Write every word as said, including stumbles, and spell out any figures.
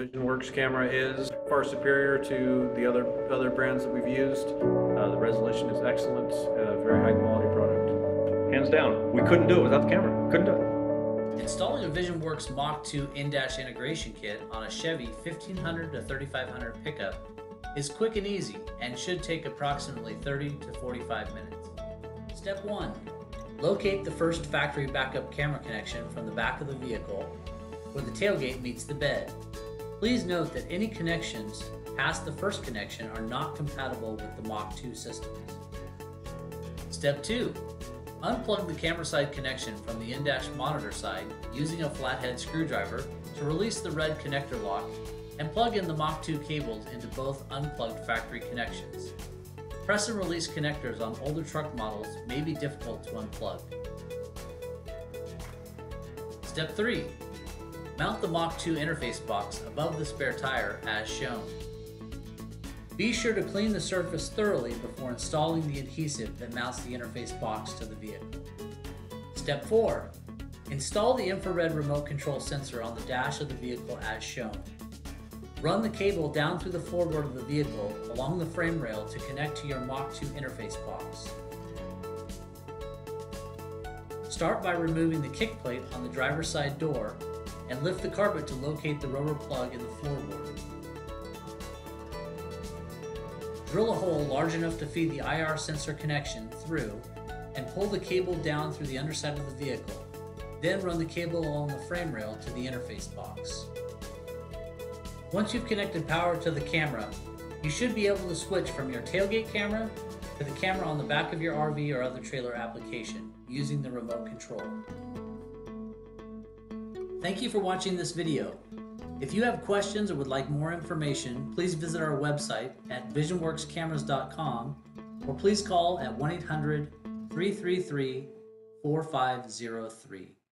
VisionWorks camera is far superior to the other other brands that we've used. Uh, the resolution is excellent, a very high quality product. Hands down, we couldn't do it without the camera. Couldn't do it. Installing a VisionWorks Mach two in-dash integration kit on a Chevy fifteen hundred to thirty-five hundred pickup is quick and easy and should take approximately thirty to forty-five minutes. Step one, locate the first factory backup camera connection from the back of the vehicle where the tailgate meets the bed. Please note that any connections past the first connection are not compatible with the Mach two systems. Step two. Unplug the camera side connection from the in-dash monitor side using a flathead screwdriver to release the red connector lock and plug in the Mach two cables into both unplugged factory connections. Press and release connectors on older truck models may be difficult to unplug. Step three. Mount the Mach two interface box above the spare tire as shown. Be sure to clean the surface thoroughly before installing the adhesive that mounts the interface box to the vehicle. Step four. Install the infrared remote control sensor on the dash of the vehicle as shown. Run the cable down through the floorboard of the vehicle along the frame rail to connect to your Mach two interface box. Start by removing the kick plate on the driver's side door and lift the carpet to locate the rubber plug in the floorboard. Drill a hole large enough to feed the I R sensor connection through and pull the cable down through the underside of the vehicle, then run the cable along the frame rail to the interface box. Once you've connected power to the camera, you should be able to switch from your tailgate camera to the camera on the back of your R V or other trailer application using the remote control. Thank you for watching this video. If you have questions or would like more information, please visit our website at vision works cameras dot com or please call at one eight hundred, three three three, four five zero three.